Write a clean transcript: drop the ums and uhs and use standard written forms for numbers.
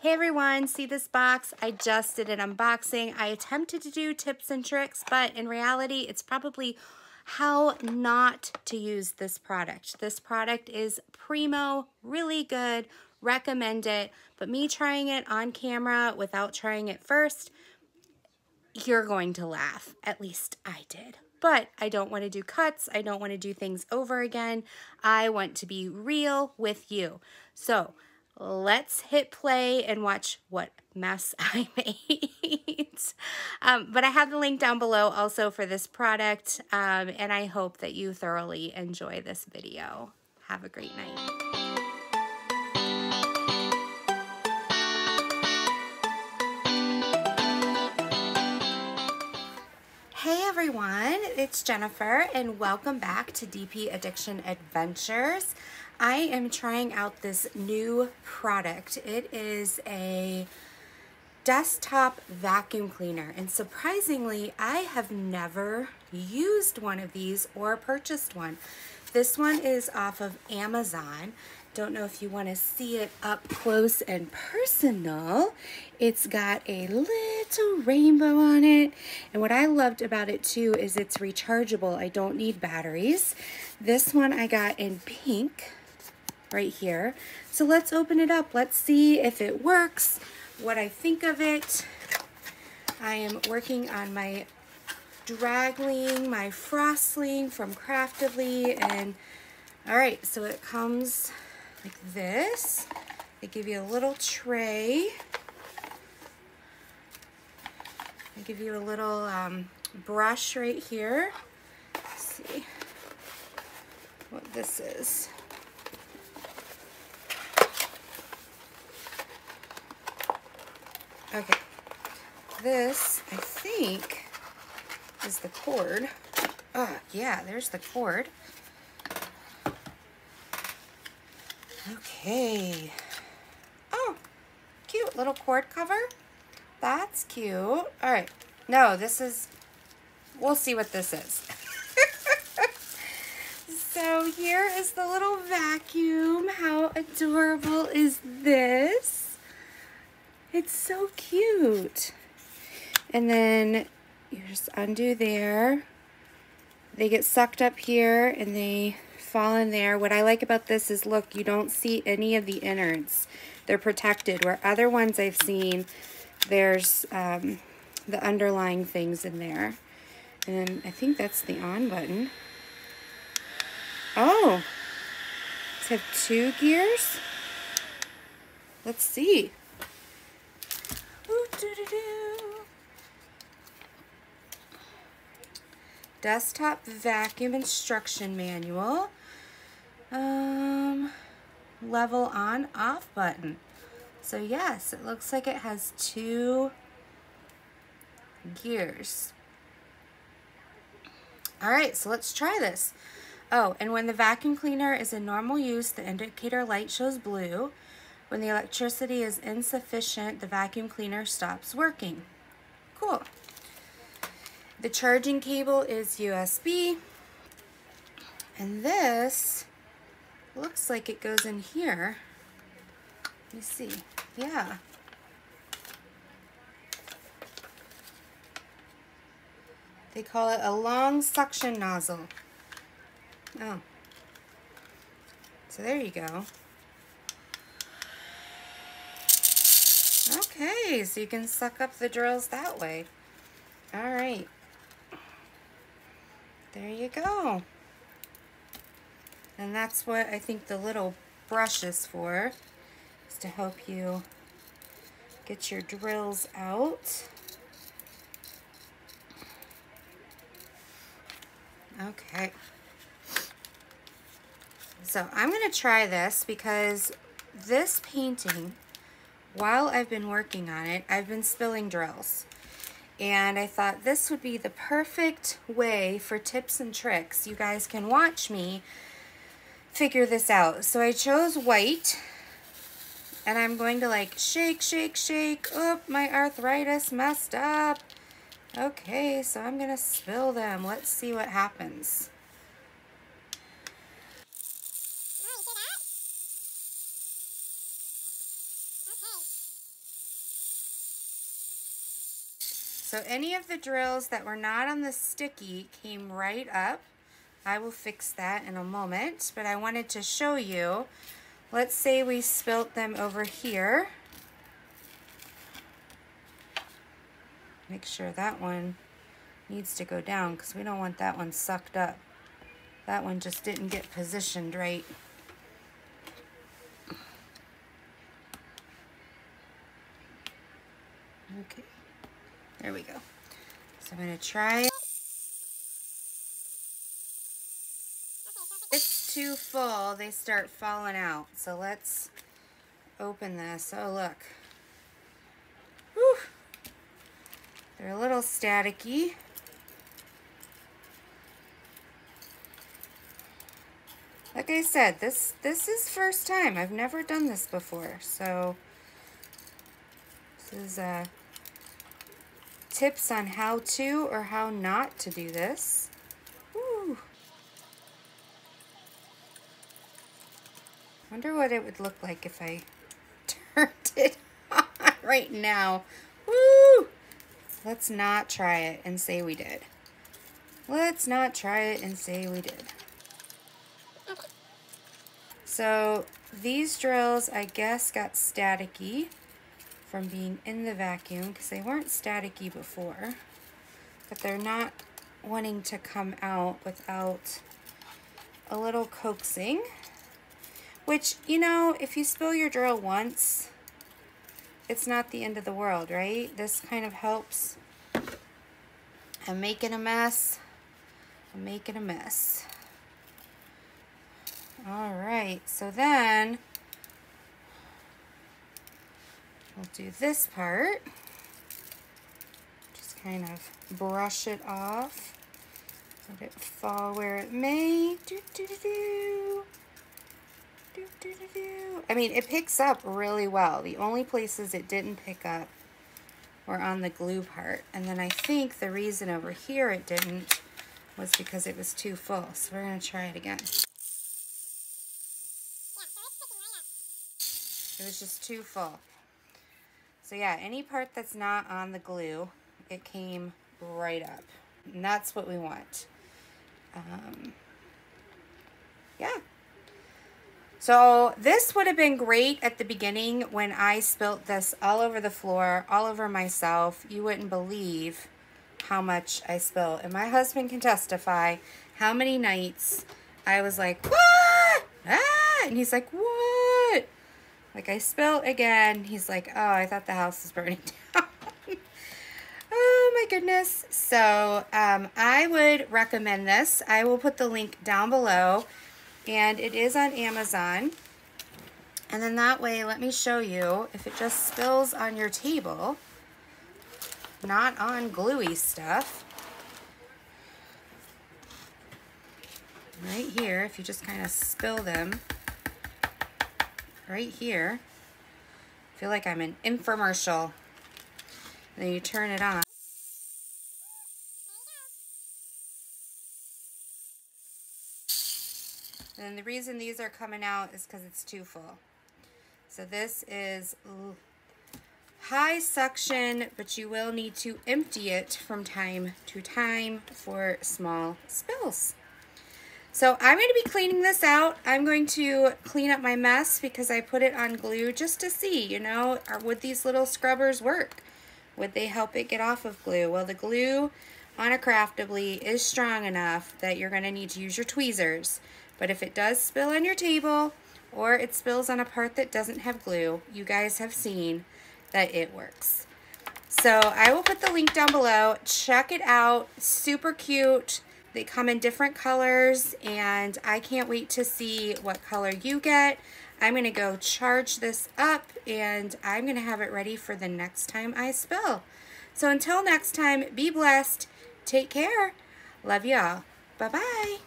Hey everyone, see this box? I just did an unboxing. I attempted to do tips and tricks, but in reality, it's probably how not to use this product. This product is primo, really good, recommend it, but me trying it on camera without trying it first, you're going to laugh. At least I did. But I don't want to do cuts. I don't want to do things over again. I want to be real with you. So let's hit play and watch what mess I made. But I have the link down below also for this product, and I hope that you thoroughly enjoy this video. Have a great night. Hey everyone, it's Jennifer and welcome back to DP Addiction Adventures. I am trying out this new product. It is a desktop vacuum cleaner, and surprisingly, I have never used one of these or purchased one. This one is off of Amazon. Don't know if you want to see it up close and personal. It's got a little rainbow on it. And what I loved about it too is it's rechargeable. I don't need batteries. This one I got in pink right here. So let's open it up. Let's see if it works, what I think of it. I am working on my dragling, my frostling from Craftedly. And all right, so it comes like this. They give you a little tray. They give you a little brush right here. Let's see what this is. Okay, this I think is the cord. Oh yeah, there's the cord. Okay. Oh, cute little cord cover. That's cute. All right. No, this is, we'll see what this is. So here is the little vacuum. How adorable is this? It's so cute. And then you just undo there. They get sucked up here and they fall in there. What I like about this is, look, you don't see any of the innards. They're protected. Where other ones I've seen, there's the underlying things in there. And then I think that's the on button. Oh, does it have two gears? Let's see. Ooh, doo -doo -doo. Desktop vacuum instruction manual. Level on off button. So yes, it looks like it has two gears. All right, so let's try this. Oh, and when the vacuum cleaner is in normal use, the indicator light shows blue. When the electricity is insufficient, the vacuum cleaner stops working. Cool. The charging cable is USB. And this looks like it goes in here. Let me see. Yeah. They call it a long suction nozzle. Oh. So there you go. Okay, so you can suck up the drills that way. All right. There you go. And that's what I think the little brush is for. To help you get your drills out. Okay. So I'm going to try this because this painting, while I've been working on it, I've been spilling drills. And I thought this would be the perfect way for tips and tricks. You guys can watch me figure this out. So I chose white. And I'm going to like shake, shake, shake. Oop, my arthritis messed up. Okay, so I'm gonna spill them. Let's see what happens. Oh, you did that? Okay. So any of the drills that were not on the sticky came right up. I will fix that in a moment, but I wanted to show you, let's say we spilt them over here. Make sure that one needs to go down because we don't want that one sucked up. That one just didn't get positioned right. Okay, there we go. So I'm gonna try it. It's too full, they start falling out. So let's open this. Oh, look. Whew. They're a little staticky. Like I said, this is first time. I've never done this before. So this is tips on how to or how not to do this. Woo. Wonder what it would look like if I turned it on right now. Woo! Let's not try it and say we did. Let's not try it and say we did. So these drills, I guess, got staticky from being in the vacuum because they weren't staticky before, but they're not wanting to come out without a little coaxing, which, you know, if you spill your drill once, it's not the end of the world, right? This kind of helps. I'm making a mess. I'm making a mess. All right, so then we'll do this part. Just kind of brush it off. Let it fall where it may. Do, do, do, do. Do, do, do, do. I mean, it picks up really well. The only places it didn't pick up were on the glue part. And then I think the reason over here it didn't was because it was too full. So we're gonna try it again. It was just too full. So yeah, any part that's not on the glue, it came right up. And that's what we want. Yeah. So this would have been great at the beginning when I spilt this all over the floor, all over myself. You wouldn't believe how much I spilled. And my husband can testify how many nights I was like, what? Ah! And he's like, what? Like, I spilt again. He's like, oh, I thought the house was burning down. Oh, my goodness. So I would recommend this. I will put the link down below. And it is on Amazon. And then that way, let me show you, if it just spills on your table, not on gluey stuff. Right here, if you just kind of spill them. Right here. I feel like I'm an infomercial. And then you turn it on. And then the reason these are coming out is because it's too full. So this is high suction, but you will need to empty it from time to time for small spills. So I'm going to be cleaning this out. I'm going to clean up my mess because I put it on glue just to see, you know, would these little scrubbers work? Would they help it get off of glue? Well, the glue on a Craftedly is strong enough that you're going to need to use your tweezers. But if it does spill on your table or it spills on a part that doesn't have glue, you guys have seen that it works. So I will put the link down below. Check it out. Super cute. They come in different colors, and I can't wait to see what color you get. I'm going to go charge this up, and I'm going to have it ready for the next time I spill. So until next time, be blessed. Take care. Love y'all. Bye-bye.